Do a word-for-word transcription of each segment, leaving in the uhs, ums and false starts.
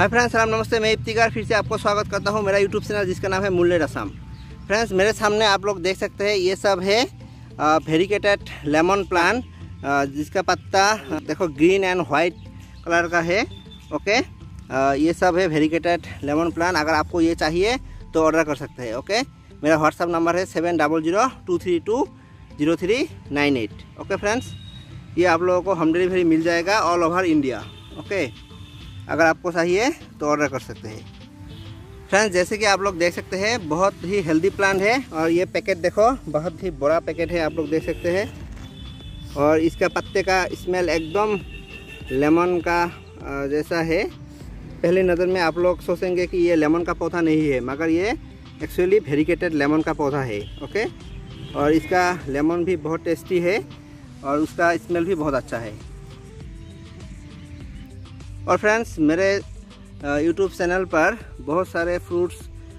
Hi friends, सलाम नमस्ते। मैं इब्तिकार फिर से आपको स्वागत करता हूं मेरा यूट्यूब चैनल जिसका नाम है मूनलाइट असाम। फ्रेंड्स, मेरे सामने आप लोग देख सकते हैं ये सब है वेरिगेटेड लेमन प्लांट, जिसका पत्ता देखो ग्रीन एंड वाइट कलर का है। ओके, आ, ये सब है वेरिगेटेड लेमन प्लांट। अगर आपको ये चाहिए तो ऑर्डर कर सकते हैं। ओके, मेरा व्हाट्सअप नंबर है seven double zero two three two zero three nine eight. Okay friends, ये आप लोगों को होम डिलीवरी मिल जाएगा ऑल ओवर इंडिया। ओके, अगर आपको चाहिए तो ऑर्डर कर सकते हैं। फ्रेंड्स, जैसे कि आप लोग देख सकते हैं बहुत ही हेल्दी प्लांट है और ये पैकेट देखो बहुत ही बड़ा पैकेट है, आप लोग देख सकते हैं। और इसका पत्ते का स्मेल एकदम लेमन का जैसा है। पहली नज़र में आप लोग सोचेंगे कि ये लेमन का पौधा नहीं है, मगर ये एक्चुअली वेरिगेटेड लेमन का पौधा है। ओके, और इसका लेमन भी बहुत टेस्टी है और उसका स्मेल भी बहुत अच्छा है। और फ्रेंड्स, मेरे यूट्यूब चैनल पर बहुत सारे फ्रूट्स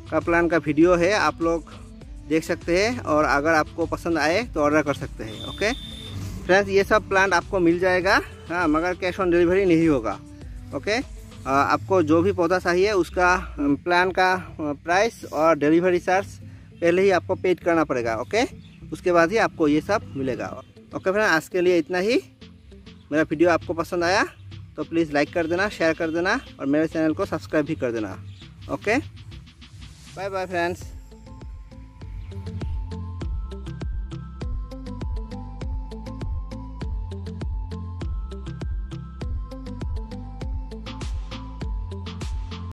का प्लान का वीडियो है, आप लोग देख सकते हैं। और अगर आपको पसंद आए तो ऑर्डर कर सकते हैं। ओके फ्रेंड्स, ये सब प्लांट आपको मिल जाएगा, हाँ, मगर कैश ऑन डिलीवरी नहीं होगा। ओके, आ, आपको जो भी पौधा चाहिए उसका प्लांट का प्राइस और डिलीवरी चार्ज पहले ही आपको पेड करना पड़ेगा। ओके, उसके बाद ही आपको ये सब मिलेगा। ओके फ्रेंड्स, आज के लिए इतना ही। मेरा वीडियो आपको पसंद आया तो प्लीज़ लाइक कर देना, शेयर कर देना और मेरे चैनल को सब्सक्राइब भी कर देना। Okay, bye bye friends.